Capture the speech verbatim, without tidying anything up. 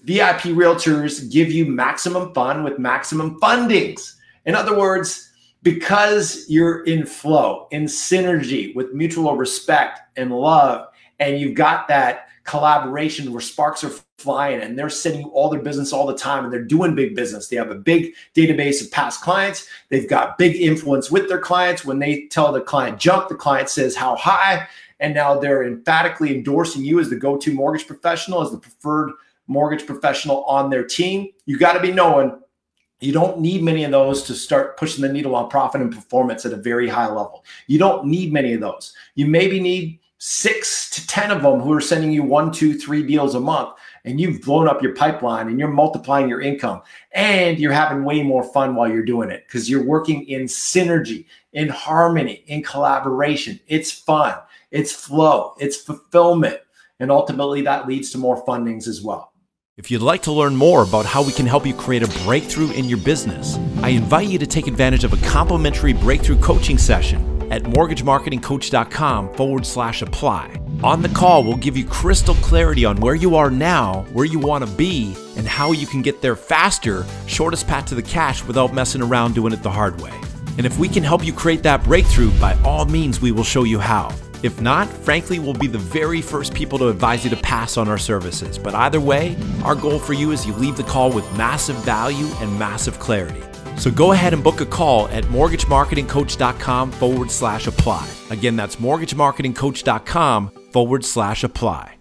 V I P Realtors give you maximum fun with maximum fundings. In other words, because you're in flow, in synergy with mutual respect and love, and you've got that collaboration where sparks are flying and they're sending you all their business all the time and they're doing big business. They have a big database of past clients. They've got big influence with their clients. When they tell the client jump, the client says how high, and now they're emphatically endorsing you as the go-to mortgage professional, as the preferred mortgage professional on their team. You got to be knowing you don't need many of those to start pushing the needle on profit and performance at a very high level. You don't need many of those. You maybe need six to ten of them who are sending you one, two, three deals a month, and you've blown up your pipeline and you're multiplying your income and you're having way more fun while you're doing it because you're working in synergy, in harmony, in collaboration. It's fun, it's flow, it's fulfillment. And ultimately that leads to more fundings as well. If you'd like to learn more about how we can help you create a breakthrough in your business, I invite you to take advantage of a complimentary breakthrough coaching session at mortgagemarketingcoach.com forward slash apply. On the call, we'll give you crystal clarity on where you are now, where you want to be, and how you can get there faster, shortest path to the cash without messing around doing it the hard way. And if we can help you create that breakthrough, by all means, we will show you how. If not, frankly, we'll be the very first people to advise you to pass on our services. But either way, our goal for you is you leave the call with massive value and massive clarity. So go ahead and book a call at mortgagemarketingcoach.com forward slash apply. Again, that's mortgagemarketingcoach.com forward slash apply.